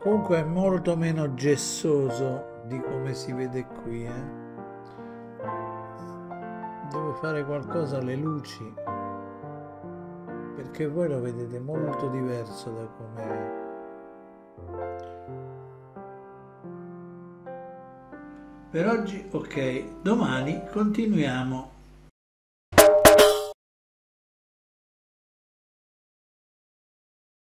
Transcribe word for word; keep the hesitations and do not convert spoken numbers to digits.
Comunque è molto meno gessoso di come si vede qui, eh. Devo fare qualcosa alle luci, perché voi lo vedete molto diverso da come è. Per oggi ok, domani continuiamo.